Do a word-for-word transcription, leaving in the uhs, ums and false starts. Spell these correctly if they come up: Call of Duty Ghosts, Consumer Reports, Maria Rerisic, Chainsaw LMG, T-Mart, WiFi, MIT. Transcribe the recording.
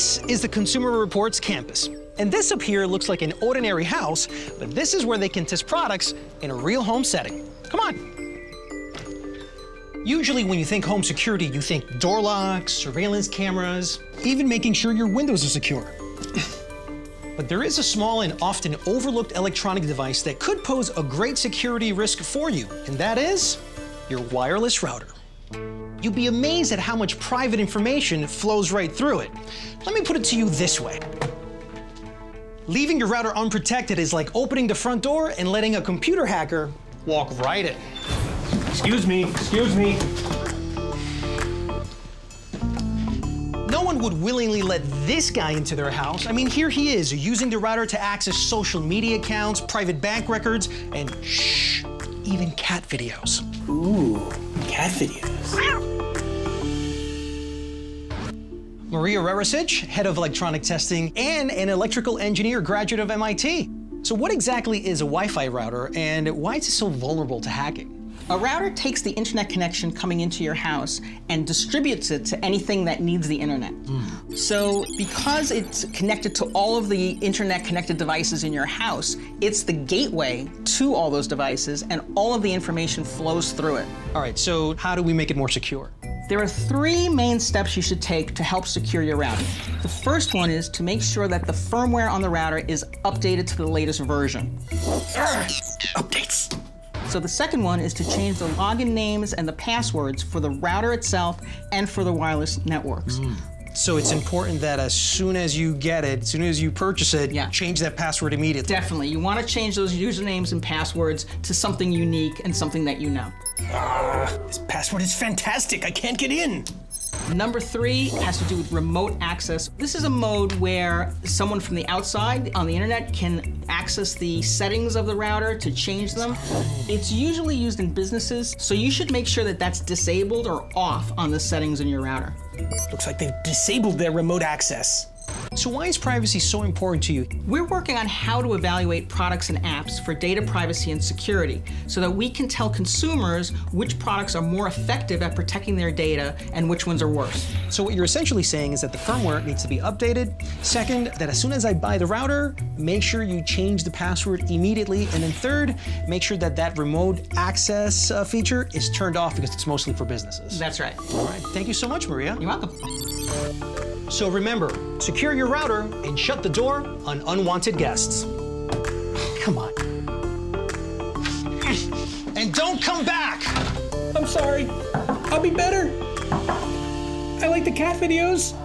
This is the Consumer Reports campus. And this up here looks like an ordinary house, but this is where they can test products in a real home setting. Come on. Usually when you think home security, you think door locks, surveillance cameras, even making sure your windows are secure. But there is a small and often overlooked electronic device that could pose a great security risk for you, and that is your wireless router. You'd be amazed at how much private information flows right through it. Let me put it to you this way. Leaving your router unprotected is like opening the front door and letting a computer hacker walk right in. Excuse me, excuse me. No one would willingly let this guy into their house. I mean, here he is using the router to access social media accounts, private bank records, and shh, even cat videos. Ooh, cat videos. Maria Rerisic, head of electronic testing and an electrical engineer graduate of M I T. So what exactly is a Wi-Fi router and why is it so vulnerable to hacking? A router takes the internet connection coming into your house and distributes it to anything that needs the internet. Mm. So because it's connected to all of the internet connected devices in your house, it's the gateway to all those devices and all of the information flows through it. All right, so how do we make it more secure? There are three main steps you should take to help secure your router. The first one is to make sure that the firmware on the router is updated to the latest version. Ugh. Updates. So the second one is to change the login names and the passwords for the router itself and for the wireless networks. Mm. So it's important that as soon as you get it, as soon as you purchase it, yeah. change that password immediately. Definitely. You want to change those usernames and passwords to something unique and something that you know. Ah, this password is fantastic. I can't get in. Number three has to do with remote access. This is a mode where someone from the outside on the internet can access the settings of the router to change them. It's usually used in businesses, so you should make sure that that's disabled or off on the settings in your router. Looks like they've disabled their remote access. So why is privacy so important to you? We're working on how to evaluate products and apps for data privacy and security so that we can tell consumers which products are more effective at protecting their data and which ones are worse. So what you're essentially saying is that the firmware needs to be updated. Second, that as soon as I buy the router, make sure you change the password immediately. And then third, make sure that that remote access uh, feature is turned off because it's mostly for businesses. That's right. All right. Thank you so much, Maria. You're welcome. So remember, secure your router and shut the door on unwanted guests. Come on. And don't come back! I'm sorry. I'll be better. I like the cat videos.